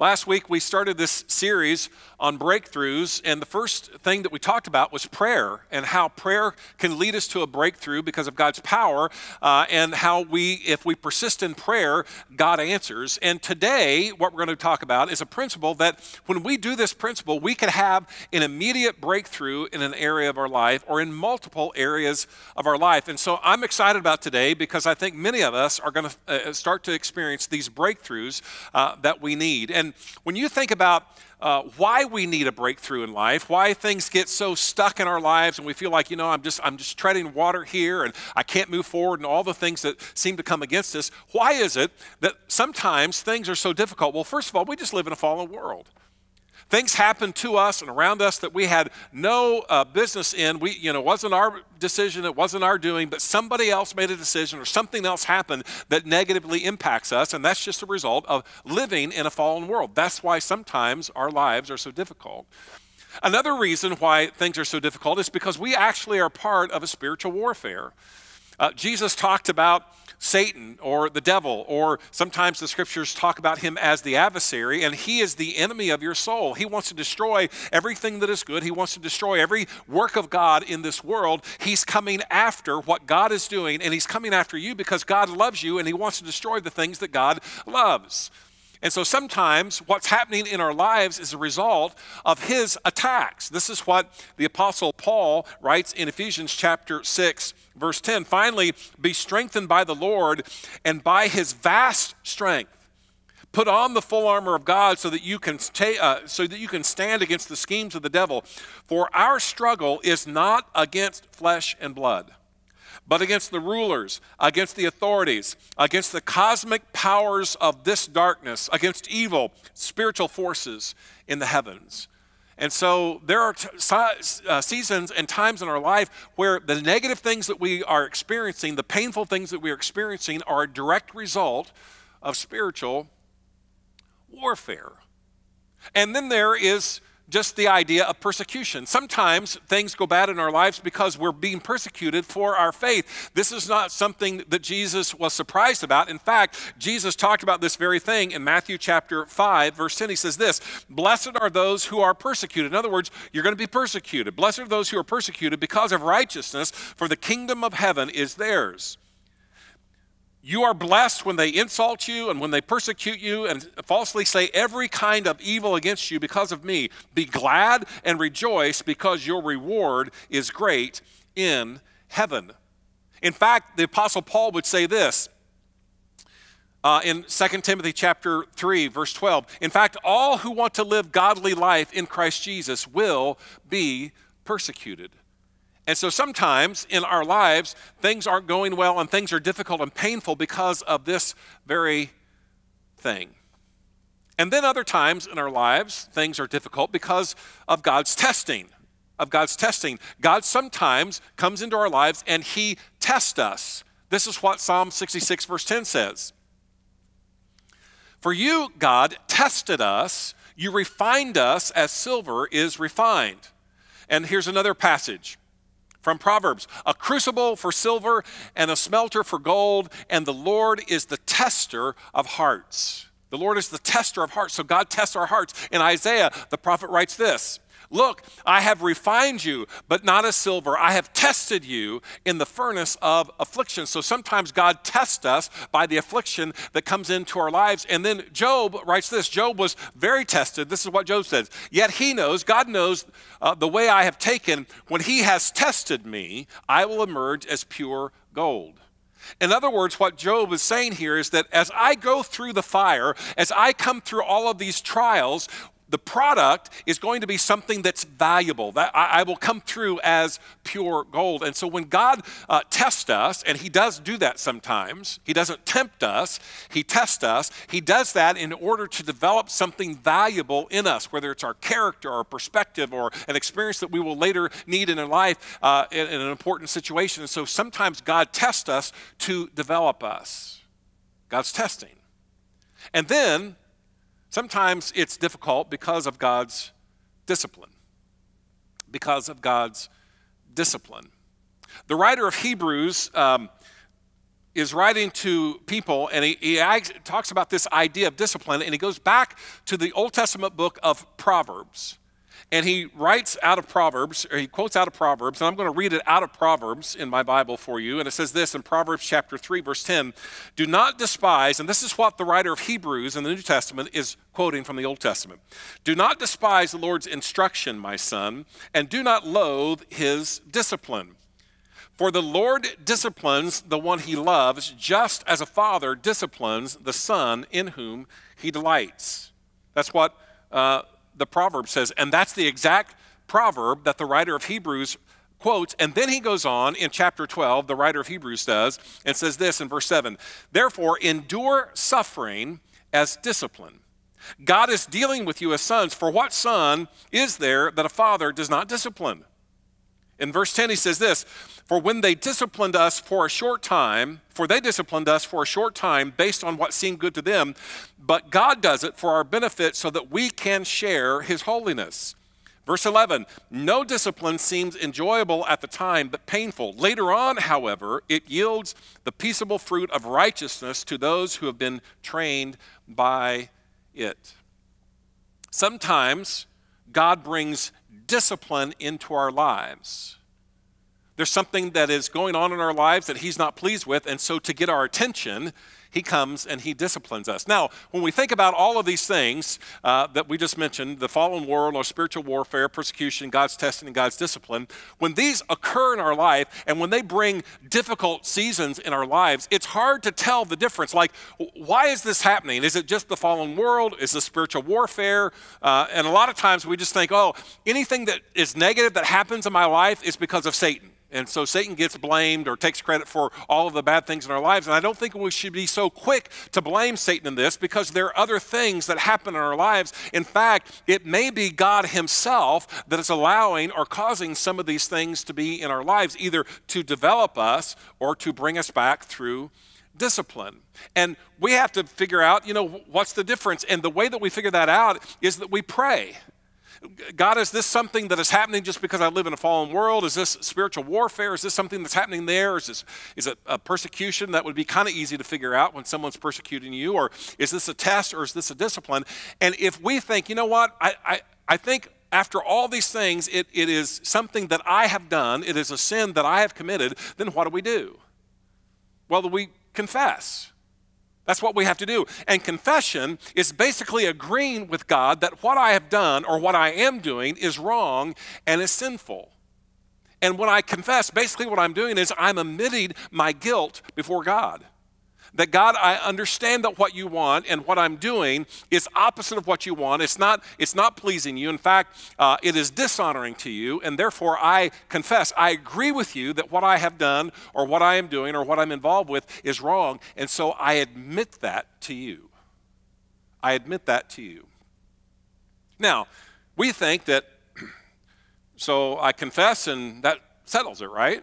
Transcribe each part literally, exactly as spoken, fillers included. Last week, we started this series on breakthroughs, and the first thing that we talked about was prayer and how prayer can lead us to a breakthrough because of God's power, uh, and how we, if we persist in prayer, God answers. And today, what we're going to talk about is a principle that when we do this principle, we can have an immediate breakthrough in an area of our life or in multiple areas of our life. And so I'm excited about today because I think many of us are going to uh, start to experience these breakthroughs uh, that we need. And when you think about uh, why we need a breakthrough in life, why things get so stuck in our lives and we feel like, you know, I'm just, I'm just treading water here and I can't move forward and all the things that seem to come against us, why is it that sometimes things are so difficult? Well, first of all, we just live in a fallen world. Things happen to us and around us that we had no uh, business in. We, you know, it wasn't our decision, it wasn't our doing, but somebody else made a decision or something else happened that negatively impacts us, and that's just a result of living in a fallen world. That's why sometimes our lives are so difficult. Another reason why things are so difficult is because we actually are part of a spiritual warfare. Uh, Jesus talked about Satan or the devil, or sometimes the scriptures talk about him as the adversary, and he is the enemy of your soul. He wants to destroy everything that is good. He wants to destroy every work of God in this world. He's coming after what God is doing, and he's coming after you because God loves you, and he wants to destroy the things that God loves. And so sometimes what's happening in our lives is a result of his attacks. This is what the Apostle Paul writes in Ephesians chapter six, verse ten. Finally, be strengthened by the Lord and by his vast strength. Put on the full armor of God so that you can uh, so that you can stand against the schemes of the devil. For our struggle is not against flesh and blood, but against the rulers, against the authorities, against the cosmic powers of this darkness, against evil spiritual forces in the heavens. And so there are uh, seasons and times in our life where the negative things that we are experiencing, the painful things that we are experiencing, are a direct result of spiritual warfare. And then there is just the idea of persecution. Sometimes things go bad in our lives because we're being persecuted for our faith. This is not something that Jesus was surprised about. In fact, Jesus talked about this very thing in Matthew chapter five, verse ten. He says this, "Blessed are those who are persecuted." In other words, you're going to be persecuted. "Blessed are those who are persecuted because of righteousness, for the kingdom of heaven is theirs. You are blessed when they insult you and when they persecute you and falsely say every kind of evil against you because of me. Be glad and rejoice because your reward is great in heaven." In fact, the Apostle Paul would say this uh, in Second Timothy chapter three, verse twelve. In fact, all who want to live godly life in Christ Jesus will be persecuted. And so sometimes in our lives, things aren't going well and things are difficult and painful because of this very thing. And then other times in our lives, things are difficult because of God's testing, of God's testing. God sometimes comes into our lives and he tests us. This is what Psalm sixty-six verse ten says. "For you, God, tested us. You refined us as silver is refined." And here's another passage from Proverbs, "A crucible for silver and a smelter for gold, and the Lord is the tester of hearts." The Lord is the tester of hearts, so God tests our hearts. In Isaiah, the prophet writes this, "Look, I have refined you, but not as silver. I have tested you in the furnace of affliction." So sometimes God tests us by the affliction that comes into our lives. And then Job writes this. Job was very tested. This is what Job says. "Yet he knows, God knows uh, the way I have taken. When he has tested me, I will emerge as pure gold." In other words, what Job is saying here is that as I go through the fire, as I come through all of these trials, the product is going to be something that's valuable. That I, I will come through as pure gold. And so when God uh, tests us, and he does do that sometimes, he doesn't tempt us, he tests us, he does that in order to develop something valuable in us, whether it's our character or our perspective or an experience that we will later need in our life uh, in, in an important situation. And so sometimes God tests us to develop us. God's testing. And then sometimes it's difficult because of God's discipline, because of God's discipline. The writer of Hebrews um, is writing to people, and he, he talks about this idea of discipline, and he goes back to the Old Testament book of Proverbs. And he writes out of Proverbs, or he quotes out of Proverbs, and I'm going to read it out of Proverbs in my Bible for you. And it says this in Proverbs chapter three, verse ten, do not despise, and this is what the writer of Hebrews in the New Testament is quoting from the Old Testament. Do not despise the Lord's instruction, my son, and do not loathe his discipline. For the Lord disciplines the one he loves, just as a father disciplines the son in whom he delights. That's what uh, the proverb says, and that's the exact proverb that the writer of Hebrews quotes. And then he goes on in chapter twelve, the writer of Hebrews does, and says this in verse seven, therefore endure suffering as discipline. God is dealing with you as sons, for what son is there that a father does not discipline? In verse ten, he says this, for when they disciplined us for a short time, for they disciplined us for a short time based on what seemed good to them, but God does it for our benefit so that we can share his holiness. Verse eleven, no discipline seems enjoyable at the time, but painful. Later on, however, it yields the peaceable fruit of righteousness to those who have been trained by it. Sometimes God brings discipline into our lives. There's something that is going on in our lives that he's not pleased with, and so to get our attention, he comes and he disciplines us. Now, when we think about all of these things uh, that we just mentioned, the fallen world or spiritual warfare, persecution, God's testing, and God's discipline, when these occur in our life and when they bring difficult seasons in our lives, it's hard to tell the difference. Like, why is this happening? Is it just the fallen world? Is it spiritual warfare? Uh, and a lot of times we just think, oh, anything that is negative that happens in my life is because of Satan. And so Satan gets blamed or takes credit for all of the bad things in our lives. And I don't think we should be so quick to blame Satan in this, because there are other things that happen in our lives. In fact, it may be God himself that is allowing or causing some of these things to be in our lives, either to develop us or to bring us back through discipline. And we have to figure out, you know, what's the difference? And the way that we figure that out is that we pray. God, is this something that is happening just because I live in a fallen world? Is this spiritual warfare? Is this something that's happening there? Is this is it a persecution? That would be kind of easy to figure out when someone's persecuting you. Or is this a test, or is this a discipline? And if we think, you know what, I, I, I think after all these things, it, it is something that I have done, it is a sin that I have committed, then what do we do? Well, we confess. That's what we have to do. And confession is basically agreeing with God that what I have done or what I am doing is wrong and is sinful. And when I confess, basically what I'm doing is I'm admitting my guilt before God. That God, I understand that what you want and what I'm doing is opposite of what you want. It's not, it's not pleasing you. In fact, uh, it is dishonoring to you, and therefore I confess. I agree with you that what I have done or what I am doing or what I'm involved with is wrong, and so I admit that to you. I admit that to you. Now, we think that, so I confess and that settles it, right?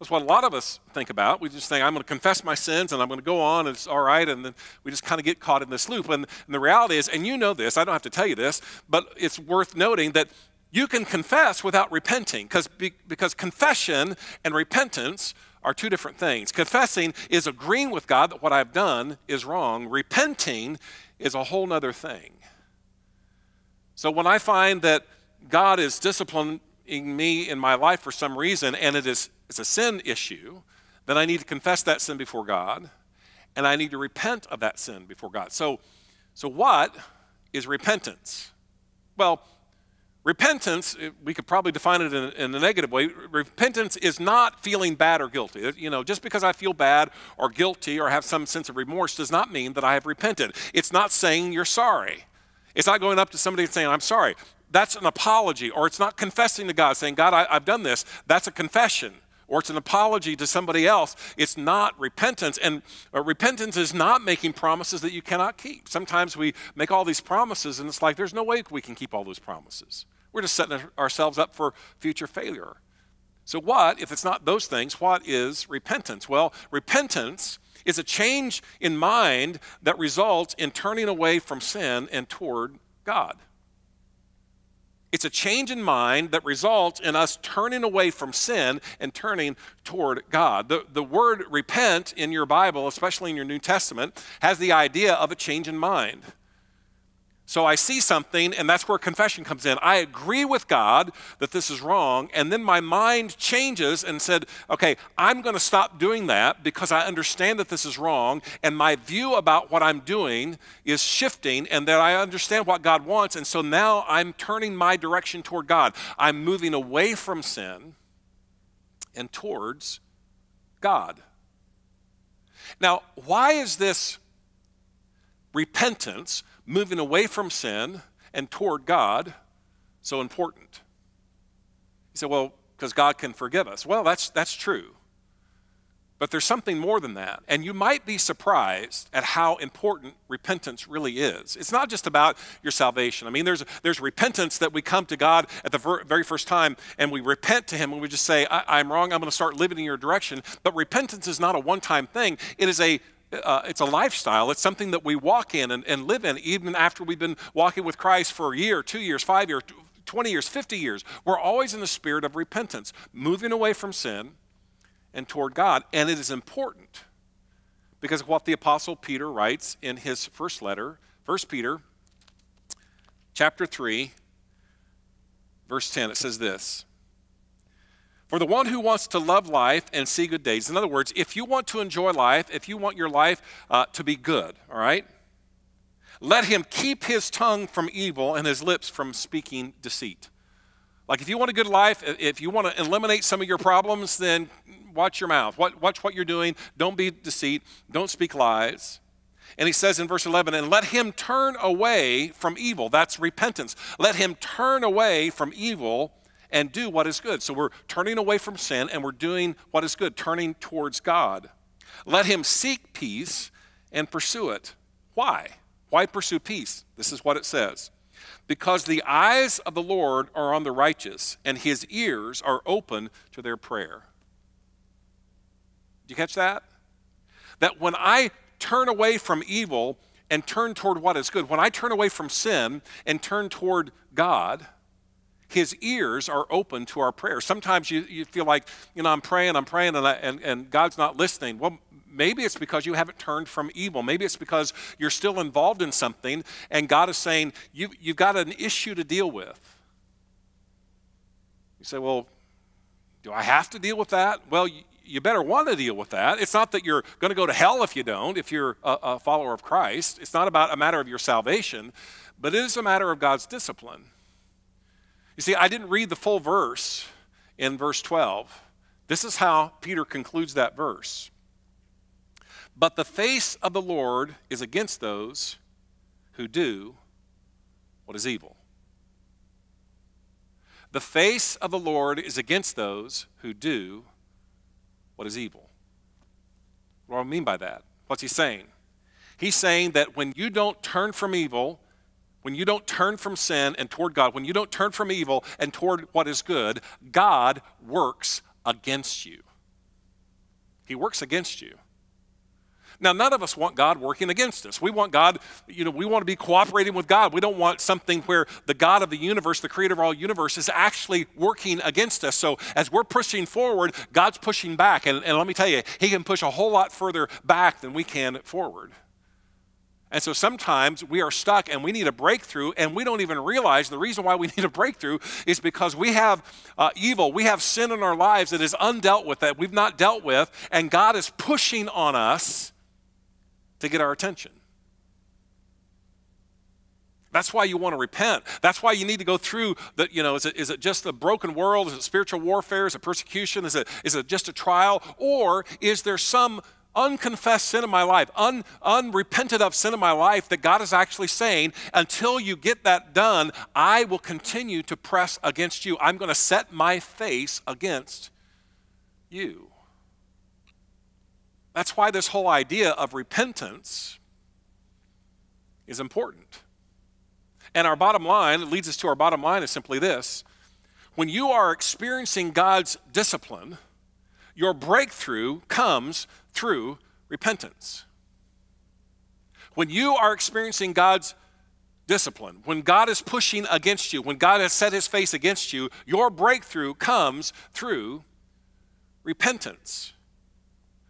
That's what a lot of us think about. We just think, I'm going to confess my sins and I'm going to go on and it's all right. And then we just kind of get caught in this loop. And, and the reality is, and you know this, I don't have to tell you this, but it's worth noting that you can confess without repenting, because because confession and repentance are two different things. Confessing is agreeing with God that what I've done is wrong. Repenting is a whole other thing. So when I find that God is disciplining me in my life for some reason, and it is it's a sin issue, then I need to confess that sin before God, and I need to repent of that sin before God. So, so what is repentance? Well, repentance, we could probably define it in, in a negative way. Repentance is not feeling bad or guilty. You know, just because I feel bad or guilty or have some sense of remorse does not mean that I have repented. It's not saying you're sorry. It's not going up to somebody and saying, I'm sorry. That's an apology. Or it's not confessing to God, saying, God, I, I've done this. That's a confession. Or it's an apology to somebody else. It's not repentance. And uh, repentance is not making promises that you cannot keep. Sometimes we make all these promises, and it's like there's no way we can keep all those promises. We're just setting ourselves up for future failure. So what, if it's not those things, what is repentance? Well, repentance is a change in mind that results in turning away from sin and toward God. It's a change in mind that results in us turning away from sin and turning toward God. The, the word repent in your Bible, especially in your New Testament, has the idea of a change in mind. So I see something, and that's where confession comes in. I agree with God that this is wrong, and then my mind changes and said, okay, I'm going to stop doing that because I understand that this is wrong, and my view about what I'm doing is shifting, and that I understand what God wants, and so now I'm turning my direction toward God. I'm moving away from sin and towards God. Now, why is this repentance, moving away from sin and toward God, so important? You say, well, because God can forgive us. Well, that's, that's true. But there's something more than that. And you might be surprised at how important repentance really is. It's not just about your salvation. I mean, there's, there's repentance that we come to God at the ver very first time, and we repent to him, and we just say, I I'm wrong, I'm going to start living in your direction. But repentance is not a one-time thing. It is a Uh, it's a lifestyle. It's something that we walk in and, and live in even after we've been walking with Christ for a year, two years, five years, twenty years, fifty years. We're always in the spirit of repentance, moving away from sin and toward God. And it is important because of what the Apostle Peter writes in his first letter, First Peter chapter three, verse ten. It says this. For the one who wants to love life and see good days. In other words, if you want to enjoy life, if you want your life uh, to be good, all right, let him keep his tongue from evil and his lips from speaking deceit. Like if you want a good life, if you want to eliminate some of your problems, then watch your mouth. Watch what you're doing. Don't be deceit. Don't speak lies. And he says in verse eleven, and let him turn away from evil. That's repentance. Let him turn away from evil and do what is good. So we're turning away from sin and we're doing what is good, turning towards God. Let him seek peace and pursue it. Why? Why pursue peace? This is what it says. Because the eyes of the Lord are on the righteous and his ears are open to their prayer. Do you catch that? That when I turn away from evil and turn toward what is good, when I turn away from sin and turn toward God, his ears are open to our prayers. Sometimes you, you feel like, you know, I'm praying, I'm praying, and, I, and, and God's not listening. Well, maybe it's because you haven't turned from evil. Maybe it's because you're still involved in something, and God is saying, you, you've got an issue to deal with. You say, well, do I have to deal with that? Well, you, you better want to deal with that. It's not that you're going to go to hell if you don't, if you're a, a follower of Christ. It's not about a matter of your salvation, but it is a matter of God's discipline. You see, I didn't read the full verse in verse twelve. This is how Peter concludes that verse. But the face of the Lord is against those who do what is evil. The face of the Lord is against those who do what is evil. What do I mean by that? What's he saying? He's saying that when you don't turn from evil, when you don't turn from sin and toward God, when you don't turn from evil and toward what is good, God works against you. He works against you. Now, none of us want God working against us. We want God, you know, we want to be cooperating with God. We don't want something where the God of the universe, the creator of all universe, is actually working against us. So as we're pushing forward, God's pushing back. And, and let me tell you, he can push a whole lot further back than we can forward. And so sometimes we are stuck and we need a breakthrough, and we don't even realize the reason why we need a breakthrough is because we have uh, evil, we have sin in our lives that is undealt with, that we've not dealt with, and God is pushing on us to get our attention. That's why you want to repent. That's why you need to go through the, you know, is it, is it just a broken world? Is it spiritual warfare? Is it persecution? Is it, is it just a trial? Or is there some unconfessed sin in my life, un, unrepented of sin in my life that God is actually saying, until you get that done, I will continue to press against you. I'm going to set my face against you. That's why this whole idea of repentance is important. And our bottom line, it leads us to our bottom line is simply this. When you are experiencing God's discipline, your breakthrough comes through repentance. When you are experiencing God's Discipline. When God is pushing against you, when God has set his face against you, your breakthrough comes through repentance.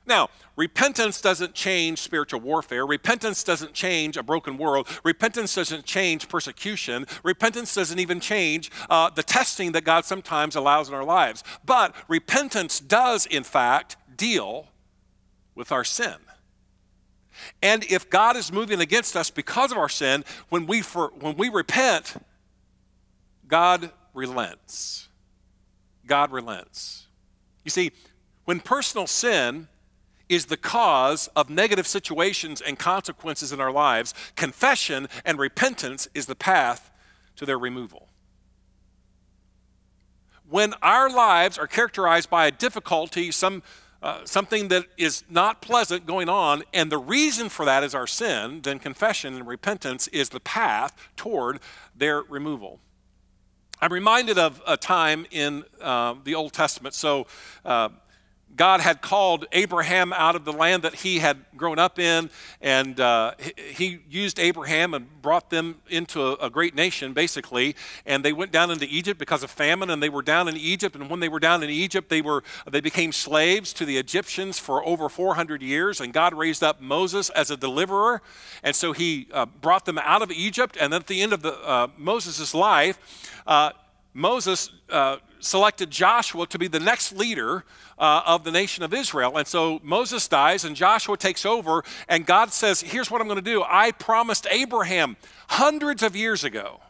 Now, repentance doesn't change spiritual warfare. Repentance doesn't change a broken world. Repentance doesn't change persecution. Repentance doesn't even change uh, the testing that God sometimes allows in our lives. But repentance does, in fact, deal with our sin. And if God is moving against us because of our sin, when we, for, when we repent, God relents. God relents. You see, when personal sin is the cause of negative situations and consequences in our lives, confession and repentance is the path to their removal. When our lives are characterized by a difficulty, some Uh, something that is not pleasant going on, and the reason for that is our sin, then confession and repentance is the path toward their removal. I'm reminded of a time in uh, the Old Testament. So uh, God had called Abraham out of the land that he had grown up in, and uh, he used Abraham and brought them into a, a great nation, basically. And they went down into Egypt because of famine, and they were down in Egypt. And when they were down in Egypt, they were they became slaves to the Egyptians for over four hundred years. And God raised up Moses as a deliverer, and so he uh, brought them out of Egypt. And at the end of the, uh, Moses' life, uh, Moses uh, selected Joshua to be the next leader uh, of the nation of Israel. And so Moses dies and Joshua takes over, and God says, here's what I'm going to do. I promised Abraham hundreds of years ago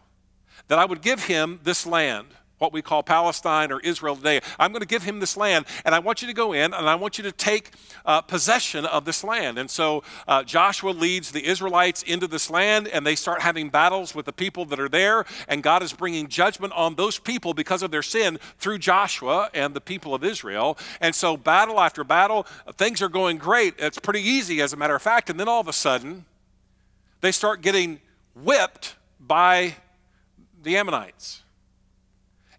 that I would give him this land, what we call Palestine or Israel today. I'm going to give him this land, and I want you to go in, and I want you to take uh, possession of this land. And so uh, Joshua leads the Israelites into this land, and they start having battles with the people that are there, and God is bringing judgment on those people because of their sin through Joshua and the people of Israel. And so battle after battle, things are going great. It's pretty easy, as a matter of fact. And then all of a sudden, they start getting whipped by the Ammonites.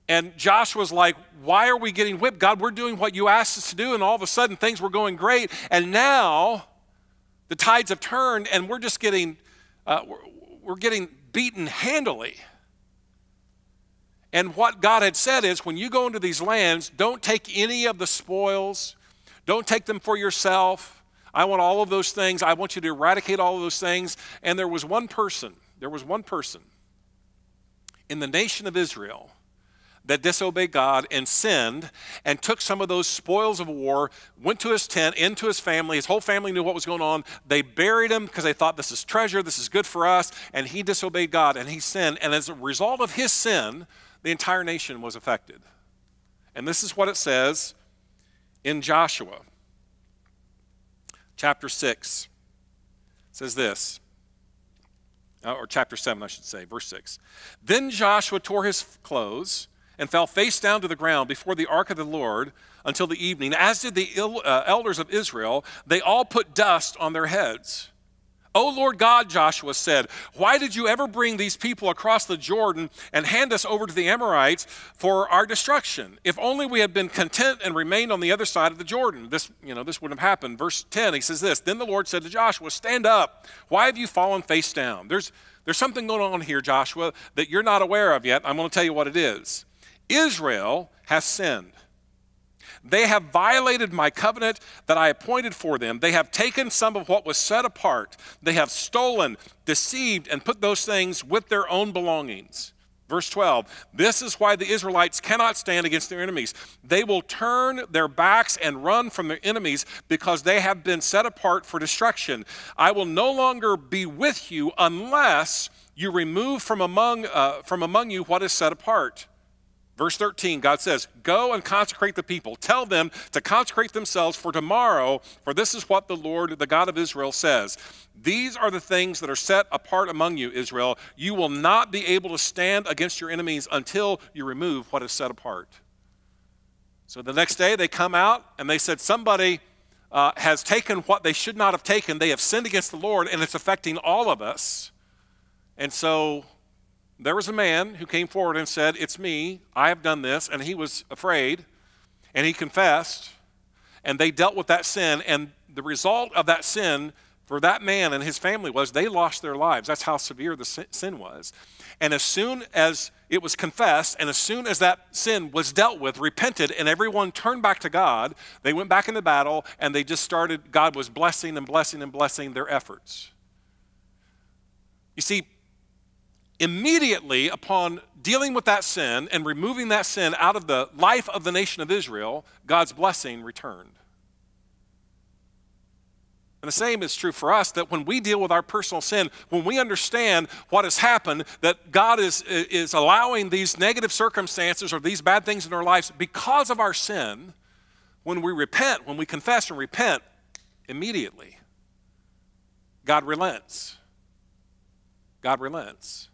And Joshua's like, why are we getting whipped? God, we're doing what you asked us to do. And all of a sudden, things were going great. And now the tides have turned, and we're just getting, uh, we're, we're getting beaten handily. And what God had said is, when you go into these lands, don't take any of the spoils. Don't take them for yourself. I want all of those things. I want you to eradicate all of those things. And there was one person, there was one person in the nation of Israel that disobeyed God and sinned and took some of those spoils of war, went to his tent, into his family. His whole family knew what was going on. They buried him because they thought, this is treasure, this is good for us, and he disobeyed God and he sinned. And as a result of his sin, the entire nation was affected. And this is what it says in Joshua chapter six. It says this, or chapter seven, I should say, verse six. Then Joshua tore his clothes and fell face down to the ground before the ark of the Lord until the evening, as did the elders of Israel. They all put dust on their heads. O Lord God, Joshua said, why did you ever bring these people across the Jordan and hand us over to the Amorites for our destruction? If only we had been content and remained on the other side of the Jordan. This, you know, this wouldn't have happened. Verse ten, he says this, then the Lord said to Joshua, stand up. Why have you fallen face down? There's, there's something going on here, Joshua, that you're not aware of yet. I'm going to tell you what it is. Israel has sinned. They have violated my covenant that I appointed for them. They have taken some of what was set apart. They have stolen, deceived, and put those things with their own belongings. Verse twelve, this is why the Israelites cannot stand against their enemies. They will turn their backs and run from their enemies because they have been set apart for destruction. I will no longer be with you unless you remove from among, uh, from among you what is set apart. Verse thirteen, God says, go and consecrate the people. Tell them to consecrate themselves for tomorrow, for this is what the Lord, the God of Israel, says. These are the things that are set apart among you, Israel. You will not be able to stand against your enemies until you remove what is set apart. So the next day they come out and they said, somebody uh, has taken what they should not have taken. They have sinned against the Lord, and it's affecting all of us. And so there was a man who came forward and said, it's me, I have done this, and he was afraid, and he confessed, and they dealt with that sin, and the result of that sin for that man and his family was, they lost their lives. That's how severe the sin was. And as soon as it was confessed, and as soon as that sin was dealt with, repented, and everyone turned back to God, they went back into battle, and they just started, God was blessing and blessing and blessing their efforts. You see, immediately upon dealing with that sin and removing that sin out of the life of the nation of Israel, God's blessing returned. And the same is true for us, that when we deal with our personal sin, when we understand what has happened, that God is, is allowing these negative circumstances or these bad things in our lives because of our sin, when we repent, when we confess and repent, immediately, God relents. God relents.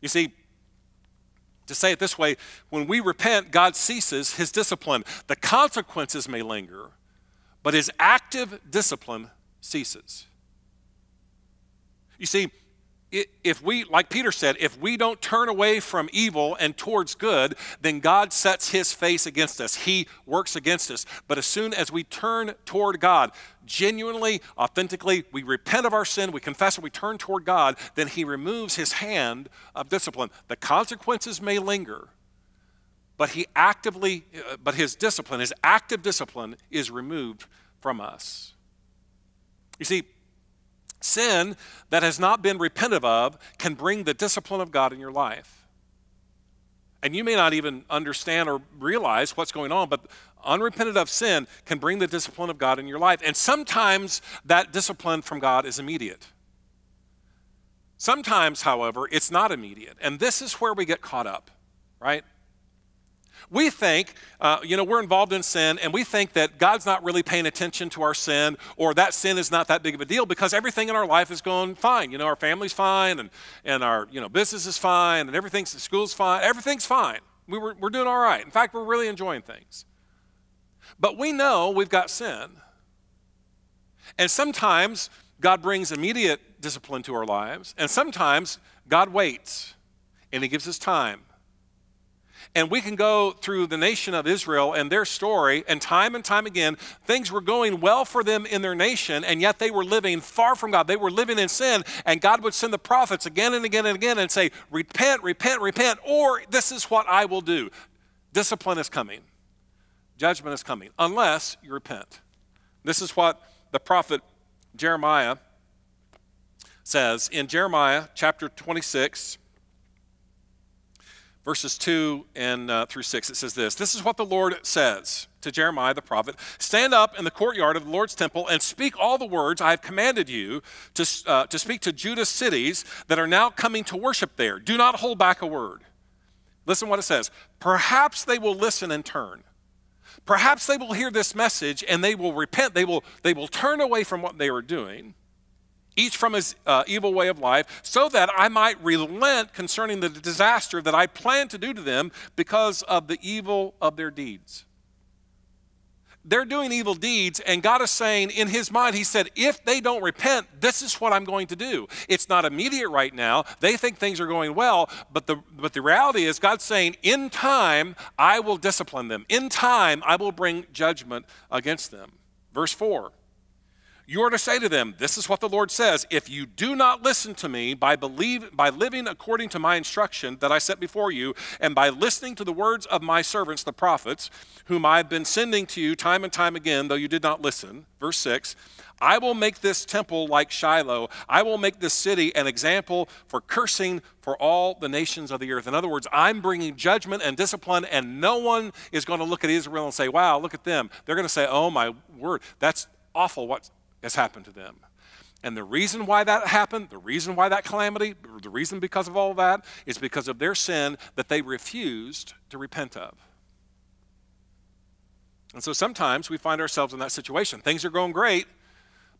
You see, to say it this way, when we repent, God ceases his discipline. The consequences may linger, but his active discipline ceases. You see, if we, like Peter said, if we don't turn away from evil and towards good, then God sets his face against us. He works against us. But as soon as we turn toward God, genuinely, authentically, we repent of our sin, we confess, and we turn toward God, then he removes his hand of discipline. The consequences may linger, but he actively, but his discipline, his active discipline is removed from us. You see, sin that has not been repented of can bring the discipline of God in your life. And you may not even understand or realize what's going on, but unrepented of sin can bring the discipline of God in your life. And sometimes that discipline from God is immediate. Sometimes, however, it's not immediate. And this is where we get caught up, right? We think, uh, you know, we're involved in sin, and we think that God's not really paying attention to our sin, or that sin is not that big of a deal because everything in our life is going fine. You know, our family's fine, and, and our, you know, business is fine, and everything's, the school's fine. Everything's fine. We were, we're doing all right. In fact, we're really enjoying things. But we know we've got sin. And sometimes God brings immediate discipline to our lives, and sometimes God waits, and he gives us time. And we can go through the nation of Israel and their story, and time and time again, things were going well for them in their nation, and yet they were living far from God. They were living in sin, and God would send the prophets again and again and again and say, repent, repent, repent, or this is what I will do. Discipline is coming. Judgment is coming, unless you repent. This is what the prophet Jeremiah says in Jeremiah chapter twenty-six, verses two and uh, through six, it says this. This is what the Lord says to Jeremiah the prophet. Stand up in the courtyard of the Lord's temple and speak all the words I have commanded you to, uh, to speak to Judah's cities that are now coming to worship there. Do not hold back a word. Listen what it says. Perhaps they will listen and turn. Perhaps they will hear this message and they will repent. They will, they will turn away from what they were doing, each from his uh, evil way of life, so that I might relent concerning the disaster that I plan to do to them because of the evil of their deeds. They're doing evil deeds, and God is saying in his mind, he said, if they don't repent, this is what I'm going to do. It's not immediate right now. They think things are going well, but the, but the reality is God's saying, in time, I will discipline them. In time, I will bring judgment against them. Verse four. You are to say to them, this is what the Lord says, if you do not listen to me by, believe, by living according to my instruction that I set before you and by listening to the words of my servants, the prophets, whom I have been sending to you time and time again, though you did not listen. Verse six, I will make this temple like Shiloh. I will make this city an example for cursing for all the nations of the earth. In other words, I'm bringing judgment and discipline, and no one is going to look at Israel and say, wow, look at them. They're going to say, oh my word, that's awful what's has happened to them. And the reason why that happened, the reason why that calamity, the reason because of all that is because of their sin that they refused to repent of. And so sometimes we find ourselves in that situation. Things are going great,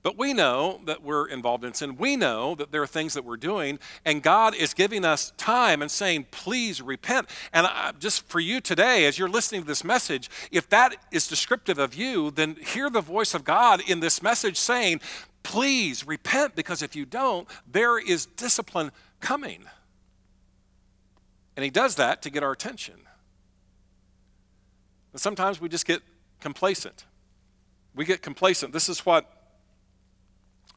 but we know that we're involved in sin. We know that there are things that we're doing, and God is giving us time and saying, please repent. And I, just for you today, as you're listening to this message, if that is descriptive of you, then hear the voice of God in this message saying, please repent, because if you don't, there is discipline coming. And he does that to get our attention. And sometimes we just get complacent. We get complacent. This is what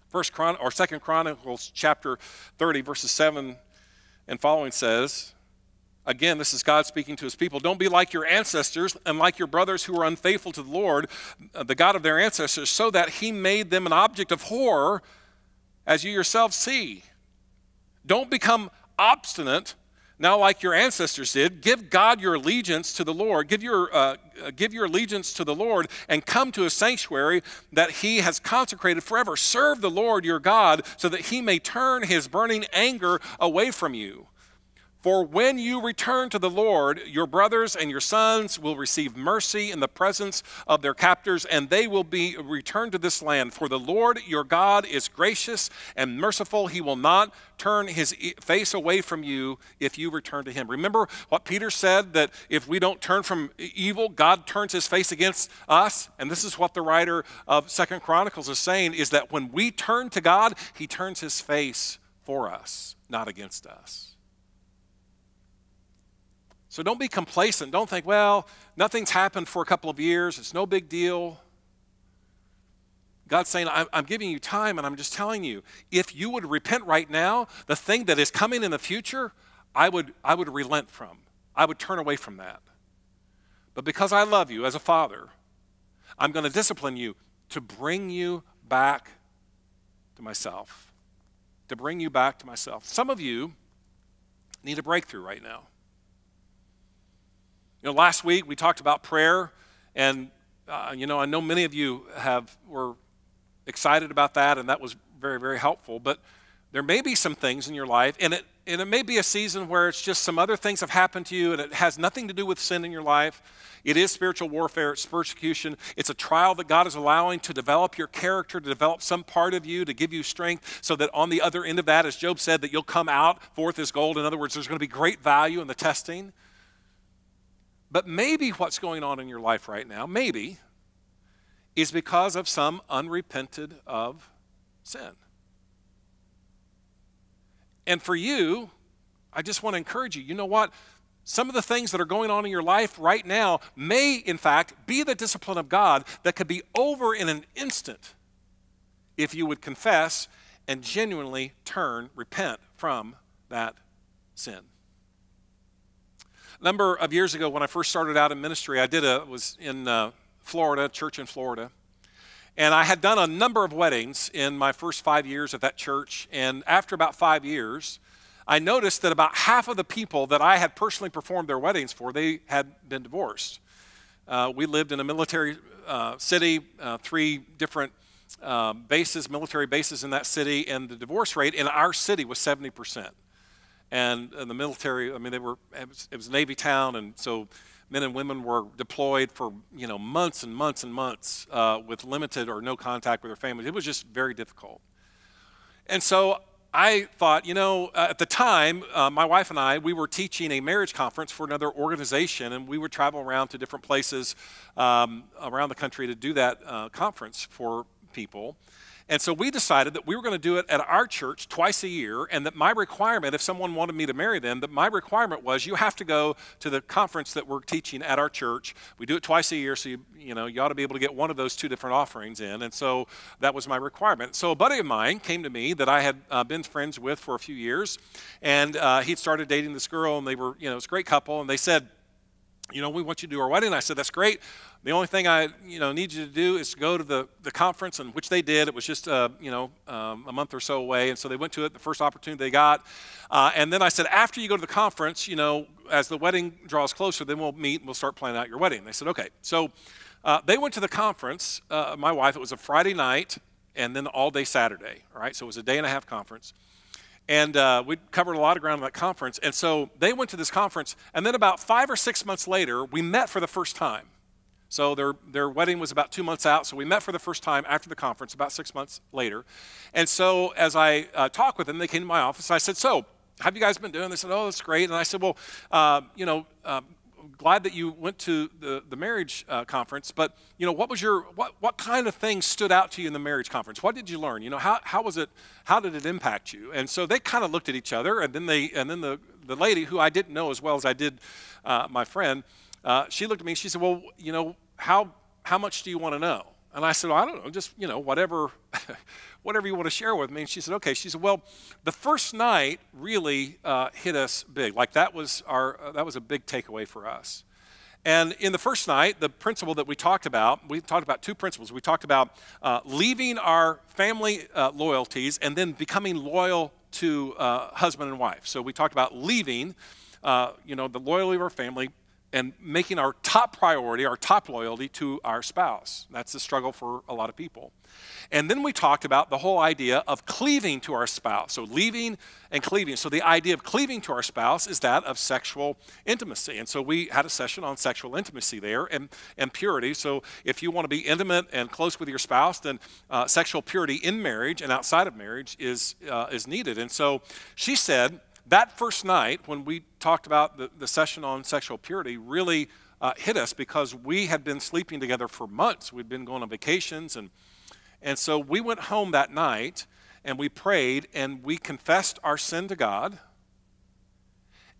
First Chron- or Second Chronicles chapter thirty, verses seven and following says, again, this is God speaking to his people. Don't be like your ancestors and like your brothers who were unfaithful to the Lord, the God of their ancestors, so that he made them an object of horror, as you yourselves see. Don't become obstinate now like your ancestors did. Give God your allegiance to the Lord. Give your, uh, give your allegiance to the Lord and come to a sanctuary that he has consecrated forever. Serve the Lord your God so that he may turn his burning anger away from you. For when you return to the Lord, your brothers and your sons will receive mercy in the presence of their captors, and they will be returned to this land. For the Lord your God is gracious and merciful. He will not turn his face away from you if you return to him. Remember what Peter said, that if we don't turn from evil, God turns his face against us? And this is what the writer of Second Chronicles is saying, is that when we turn to God, he turns his face for us, not against us. So don't be complacent. Don't think, well, nothing's happened for a couple of years. It's no big deal. God's saying, I'm giving you time, and I'm just telling you, if you would repent right now, the thing that is coming in the future, I would, I would relent from. I would turn away from that. But because I love you as a father, I'm going to discipline you to bring you back to myself. To bring you back to myself. Some of you need a breakthrough right now. You know, last week we talked about prayer, and uh, you know, I know many of you have were excited about that, and that was very, very helpful. But there may be some things in your life, and it and it may be a season where it's just some other things have happened to you, and it has nothing to do with sin in your life. It is spiritual warfare. It's persecution. It's a trial that God is allowing to develop your character, to develop some part of you, to give you strength, so that on the other end of that, as Job said, that you'll come out forth as gold. In other words, there's going to be great value in the testing. But maybe what's going on in your life right now, maybe, is because of some unrepented of sin. And for you, I just want to encourage you, you know what? Some of the things that are going on in your life right now may, in fact, be the discipline of God that could be over in an instant if you would confess and genuinely turn, repent from that sin. A number of years ago, when I first started out in ministry, I did a was in uh, Florida, a church in Florida, and I had done a number of weddings in my first five years of that church. And after about five years, I noticed that about half of the people that I had personally performed their weddings for, they had been divorced. Uh, we lived in a military uh, city, uh, three different uh, bases, military bases in that city, and the divorce rate in our city was seventy percent. And the military, I mean, they were, it was, it was a Navy town, and so men and women were deployed for, you know, months and months and months uh, with limited or no contact with their families. It was just very difficult. And so I thought, you know, uh, at the time, uh, my wife and I, we were teaching a marriage conference for another organization, and we would travel around to different places um, around the country to do that uh, conference for people. And so we decided that we were going to do it at our church twice a year, and that my requirement, if someone wanted me to marry them, that my requirement was you have to go to the conference that we're teaching at our church. We do it twice a year, so you, you know, you ought to be able to get one of those two different offerings in. And so that was my requirement. So a buddy of mine came to me that I had uh, been friends with for a few years, and uh, he'd started dating this girl, and they were, you know, it's a great couple, and they said, you know, we want you to do our wedding. I said, that's great. The only thing I, you know, need you to do is to go to the, the conference, and which they did. It was just, uh, you know, um, a month or so away. And so they went to it the first opportunity they got. Uh, and then I said, after you go to the conference, you know, as the wedding draws closer, then we'll meet and we'll start planning out your wedding. And they said, okay. So uh, they went to the conference, uh, my wife. It was a Friday night and then all day Saturday, all right? So it was a day and a half conference. And uh, we covered a lot of ground at that conference. And so they went to this conference. And then about five or six months later, we met for the first time. So their, their wedding was about two months out. So we met for the first time after the conference, about six months later. And so as I uh, talked with them, they came to my office. I said, so have you guys been doing? They said, oh, that's great. And I said, well, uh, you know, uh, glad that you went to the, the marriage uh, conference, but, you know, what was your, what, what kind of things stood out to you in the marriage conference? What did you learn? You know, how, how was it, how did it impact you? And so they kind of looked at each other, and then they, and then the, the lady, who I didn't know as well as I did uh, my friend, uh, she looked at me and she said, well, you know, how, how much do you want to know? And I said, well, I don't know, just, you know, whatever, whatever you want to share with me. And she said, okay. She said, well, the first night really uh, hit us big. Like that was our, uh, that was a big takeaway for us. And in the first night, the principle that we talked about, we talked about two principles. We talked about uh, leaving our family uh, loyalties and then becoming loyal to uh, husband and wife. So we talked about leaving, uh, you know, the loyalty of our family and making our top priority, our top loyalty to our spouse. That's the struggle for a lot of people. And then we talked about the whole idea of cleaving to our spouse. So leaving and cleaving. So the idea of cleaving to our spouse is that of sexual intimacy. And so we had a session on sexual intimacy there and, and purity. So if you want to be intimate and close with your spouse, then uh, sexual purity in marriage and outside of marriage is, uh, is needed. And so she said, that first night when we talked about the, the session on sexual purity really uh, hit us because we had been sleeping together for months. We'd been going on vacations. And, and so we went home that night and we prayed and we confessed our sin to God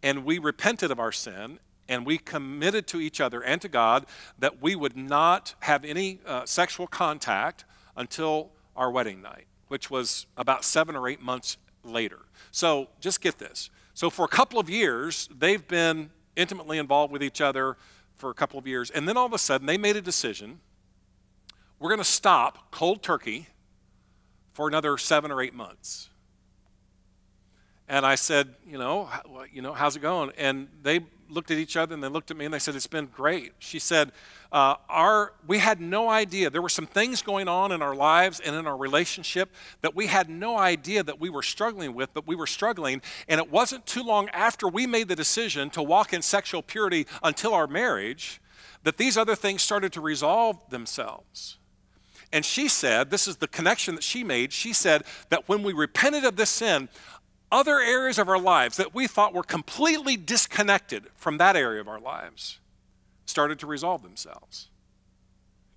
and we repented of our sin and we committed to each other and to God that we would not have any uh, sexual contact until our wedding night, which was about seven or eight months later. So just get this. So for a couple of years, they've been intimately involved with each other for a couple of years. And then all of a sudden, they made a decision. We're going to stop cold turkey for another seven or eight months. And I said, you know, you know, how's it going? And they looked at each other and they looked at me and they said, it's been great. She said, uh, our, we had no idea. There were some things going on in our lives and in our relationship that we had no idea that we were struggling with, but we were struggling. And it wasn't too long after we made the decision to walk in sexual purity until our marriage that these other things started to resolve themselves. And she said, this is the connection that she made. She said that when we repented of this sin, other areas of our lives that we thought were completely disconnected from that area of our lives started to resolve themselves.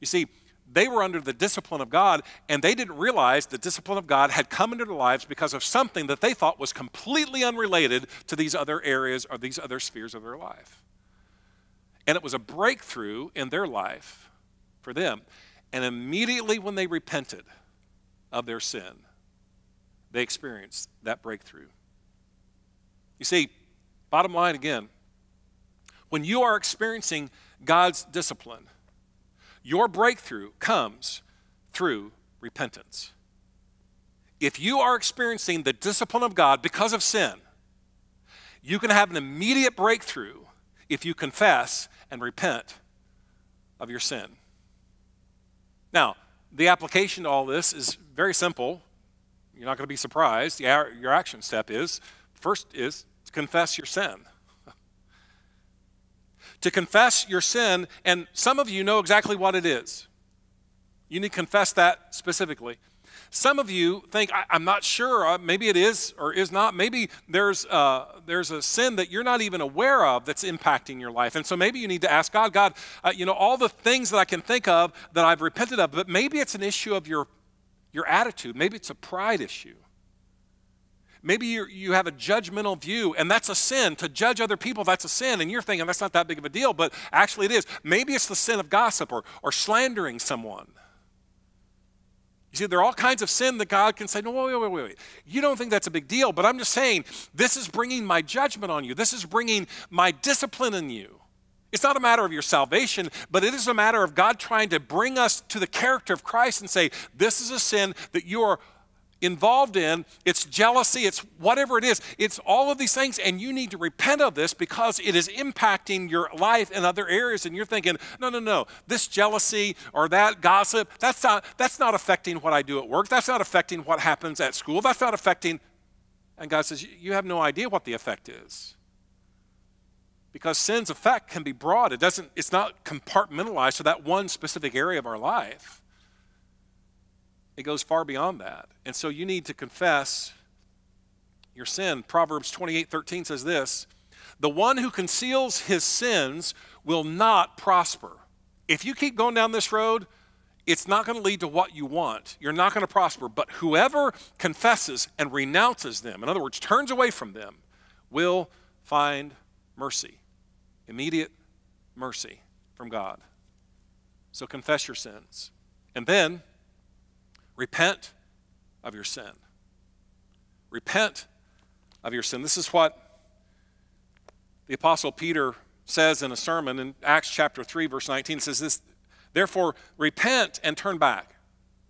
You see, they were under the discipline of God, and they didn't realize the discipline of God had come into their lives because of something that they thought was completely unrelated to these other areas or these other spheres of their life. And it was a breakthrough in their life for them. And immediately when they repented of their sin, they experienced that breakthrough. You see, bottom line again, when you are experiencing God's discipline, your breakthrough comes through repentance. If you are experiencing the discipline of God because of sin, you can have an immediate breakthrough if you confess and repent of your sin. Now, the application to all this is very simple. You're not going to be surprised. Your action step is, first is to confess your sin. To confess your sin, and some of you know exactly what it is. You need to confess that specifically. Some of you think, I, I'm not sure, maybe it is or is not. Maybe there's, uh, there's a sin that you're not even aware of that's impacting your life. And so maybe you need to ask God, God, uh, you know, all the things that I can think of that I've repented of, but maybe it's an issue of your Your attitude. Maybe it's a pride issue. Maybe you you have a judgmental view, and that's a sin. To judge other people, that's a sin, and you're thinking that's not that big of a deal, but actually it is. Maybe it's the sin of gossip or, or slandering someone. You see, there are all kinds of sin that God can say, no, wait, wait, wait, wait. You don't think that's a big deal, but I'm just saying this is bringing my judgment on you. This is bringing my discipline in you. It's not a matter of your salvation, but it is a matter of God trying to bring us to the character of Christ and say, this is a sin that you're involved in. It's jealousy. It's whatever it is. It's all of these things, and you need to repent of this because it is impacting your life in other areas, and you're thinking, no, no, no, this jealousy or that gossip, that's not, that's not affecting what I do at work. That's not affecting what happens at school. That's not affecting. And God says, you have no idea what the effect is. Because sin's effect can be broad. It doesn't, it's not compartmentalized to that one specific area of our life. It goes far beyond that. And so you need to confess your sin. Proverbs twenty-eight thirteen says this, the one who conceals his sins will not prosper. If you keep going down this road, it's not going to lead to what you want. You're not going to prosper. But whoever confesses and renounces them, in other words, turns away from them, will find mercy. Immediate mercy from God. So confess your sins. And then, repent of your sin. Repent of your sin. This is what the Apostle Peter says in a sermon in Acts chapter three, verse nineteen. It says this, therefore, repent and turn back.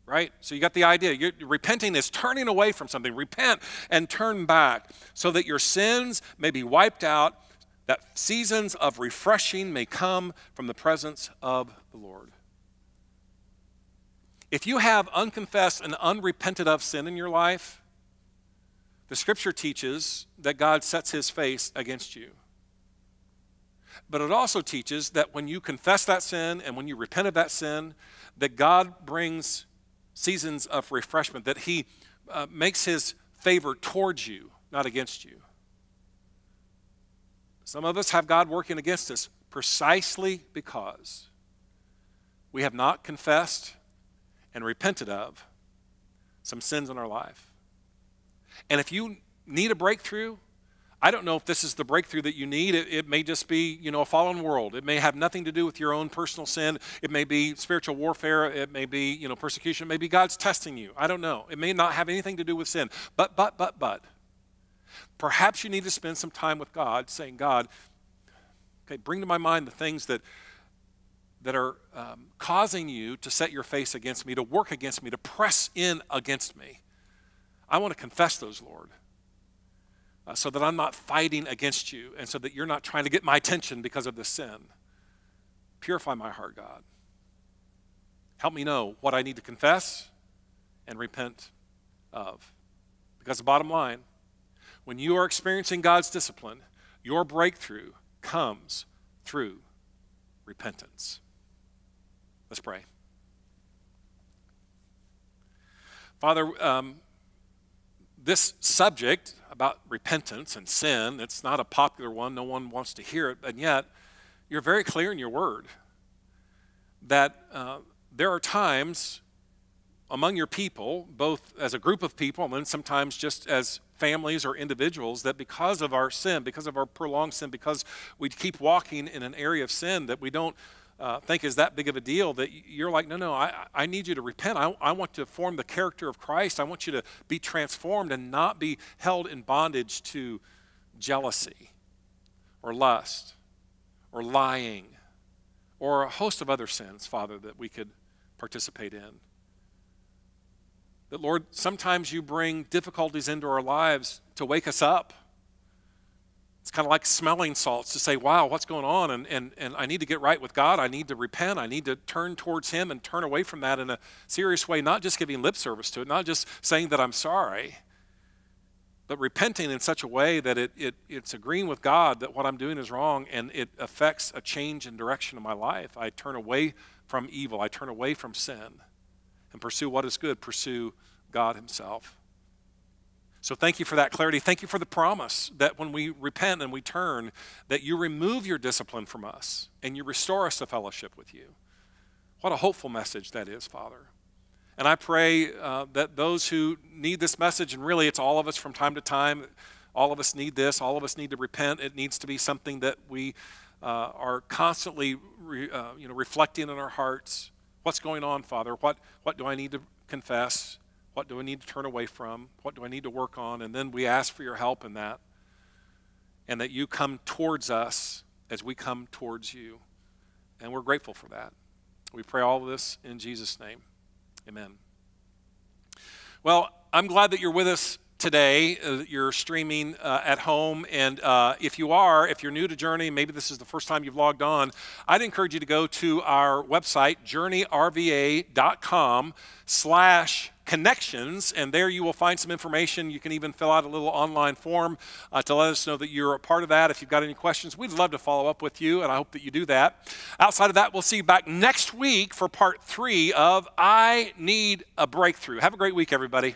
Right? So you got the idea. You're, repenting is turning away from something. Repent and turn back so that your sins may be wiped out, that seasons of refreshing may come from the presence of the Lord. If you have unconfessed and unrepented of sin in your life, the Scripture teaches that God sets his face against you. But it also teaches that when you confess that sin and when you repent of that sin, that God brings seasons of refreshment, that he uh, makes his favor towards you, not against you. Some of us have God working against us precisely because we have not confessed and repented of some sins in our life. And if you need a breakthrough, I don't know if this is the breakthrough that you need. It, it may just be, you know, a fallen world. It may have nothing to do with your own personal sin. It may be spiritual warfare. It may be, you know, persecution. It may be God's testing you. I don't know. It may not have anything to do with sin. But, but, but, but. Perhaps you need to spend some time with God saying, God, okay, bring to my mind the things that, that are um, causing you to set your face against me, to work against me, to press in against me. I want to confess those, Lord. Uh, so that I'm not fighting against you and so that you're not trying to get my attention because of this sin. Purify my heart, God. Help me know what I need to confess and repent of. Because the bottom line, when you are experiencing God's discipline, your breakthrough comes through repentance. Let's pray. Father, um, this subject about repentance and sin, it's not a popular one. No one wants to hear it. And yet, you're very clear in your word that uh, there are times among your people, both as a group of people and then sometimes just as families or individuals, that because of our sin, because of our prolonged sin, because we keep walking in an area of sin that we don't Uh, think is that big of a deal, that you're like, no, no, I, I need you to repent. I, I want to form the character of Christ. I want you to be transformed and not be held in bondage to jealousy or lust or lying or a host of other sins, Father, that we could participate in. That, Lord, sometimes you bring difficulties into our lives to wake us up. It's kind of like smelling salts to say, wow, what's going on? And, and, and I need to get right with God. I need to repent. I need to turn towards him and turn away from that in a serious way, not just giving lip service to it, not just saying that I'm sorry, but repenting in such a way that it, it, it's agreeing with God that what I'm doing is wrong and it affects a change in direction of my life. I turn away from evil. I turn away from sin and pursue what is good, pursue God himself. So thank you for that clarity. Thank you for the promise that when we repent and we turn, that you remove your discipline from us and you restore us to fellowship with you. What a hopeful message that is, Father. And I pray uh, that those who need this message, and really it's all of us from time to time, all of us need this, all of us need to repent. It needs to be something that we uh, are constantly re, uh, you know, reflecting in our hearts. What's going on, Father? What, what do I need to confess? What do I need to turn away from? What do I need to work on? And then we ask for your help in that, and that you come towards us as we come towards you. And we're grateful for that. We pray all of this in Jesus' name. Amen. Well, I'm glad that you're with us today. Uh, you're streaming uh, at home. And uh, if you are, if you're new to Journey, maybe this is the first time you've logged on, I'd encourage you to go to our website, journey R V A dot com slash connections, and there you will find some information. You can even fill out a little online form uh, to let us know that you're a part of that. If you've got any questions, we'd love to follow up with you, and I hope that you do that. Outside of that, we'll see you back next week for part three of I Need a Breakthrough. Have a great week, everybody.